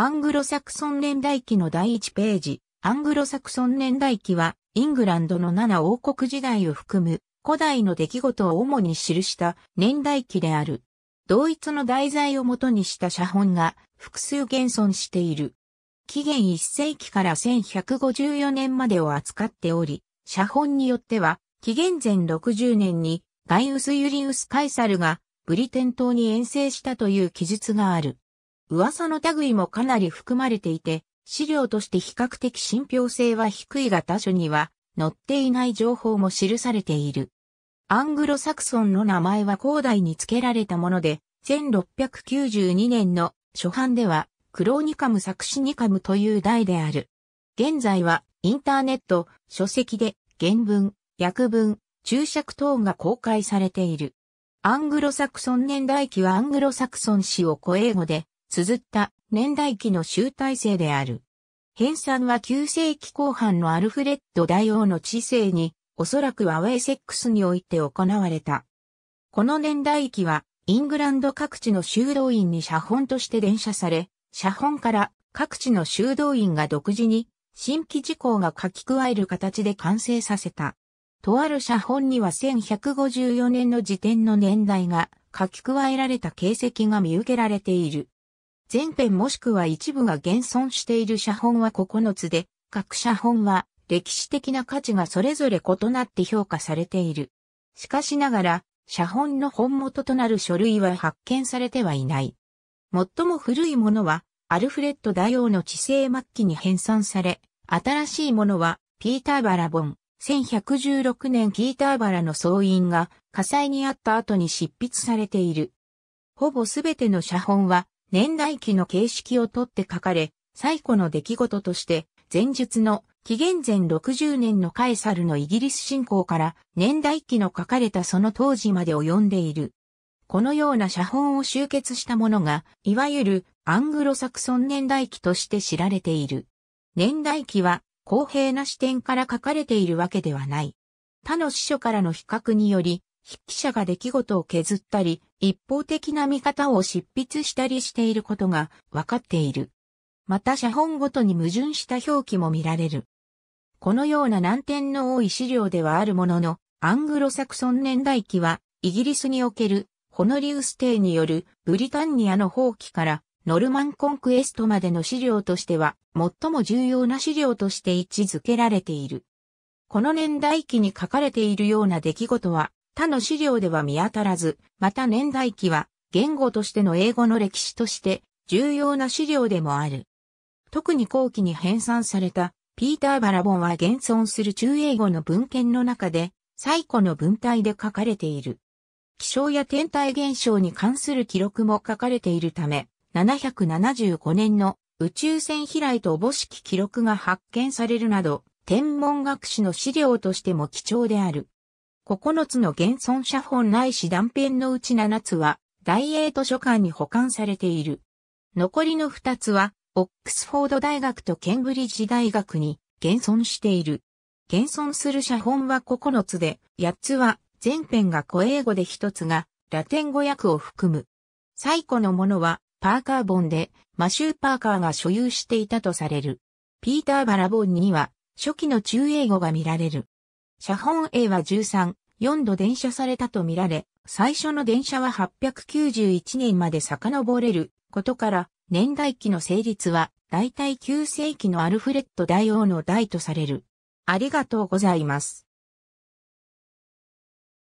アングロサクソン年代記の第1ページ。アングロサクソン年代記は、イングランドの7王国時代を含む、古代の出来事を主に記した年代記である。同一の題材を元にした写本が複数現存している。紀元1世紀から1154年までを扱っており、写本によっては、紀元前60年にガイウス・ユリウス・カイサルがブリテン島に遠征したという記述がある。噂の類もかなり含まれていて、資料として比較的信憑性は低いが他書には載っていない情報も記されている。アングロサクソンの名前は後代に付けられたもので、1692年の初版ではクローニカム作詞ニカムという題である。現在はインターネット、書籍で原文、訳文、注釈等が公開されている。アングロサクソン年代記はアングロサクソン史を古英語で綴った年代記の集大成である。編纂は9世紀後半のアルフレッド大王の治世に、おそらくはウェイセックスにおいて行われた。この年代記は、イングランド各地の修道院に写本として伝写され、写本から各地の修道院が独自に、新規事項が書き加える形で完成させた。とある写本には1154年の時点の年代が書き加えられた形跡が見受けられている。全編もしくは一部が現存している写本は9つで、各写本は歴史的な価値がそれぞれ異なって評価されている。しかしながら、写本の本元となる書類は発見されてはいない。最も古いものは、アルフレッド大王の治世末期に編纂され、新しいものは、ピーターバラ本、1116年ピーターバラの僧院が火災にあった後に執筆されている。ほぼすべての写本は、年代記の形式をとって書かれ、最古の出来事として、前述の紀元前60年のカエサルのイギリス侵攻から年代記の書かれたその当時まで及んでいる。このような写本を集結したものが、いわゆるアングロサクソン年代記として知られている。年代記は公平な視点から書かれているわけではない。他の司書からの比較により、筆記者が出来事を削ったり、一方的な見方を執筆したりしていることが分かっている。また写本ごとに矛盾した表記も見られる。このような難点の多い資料ではあるものの、アングロサクソン年代記は、イギリスにおけるホノリウス帝によるブリタンニアの放棄からノルマンコンクエストまでの資料としては、最も重要な資料として位置づけられている。この年代記に書かれているような出来事は、他の資料では見当たらず、また年代記は言語としての英語の歴史として重要な資料でもある。特に後期に編纂されたピーターバラ本は現存する中英語の文献の中で最古の文体で書かれている。気象や天体現象に関する記録も書かれているため、775年の宇宙船飛来とおぼしき記録が発見されるなど、天文学史の資料としても貴重である。9つの現存写本ないし断片のうち7つは大英図書館に保管されている。残りの2つはオックスフォード大学とケンブリッジ大学に現存している。現存する写本は9つで、8つは全編が古英語で1つがラテン語訳を含む。最古のものはパーカー本でマシュー・パーカーが所有していたとされる。ピーター・バラ本には初期の中英語が見られる。写本 A は13、4度伝写されたとみられ、最初の伝写は891年まで遡れることから、年代記の成立は、大体9世紀のアルフレッド大王の代とされる。ありがとうございます。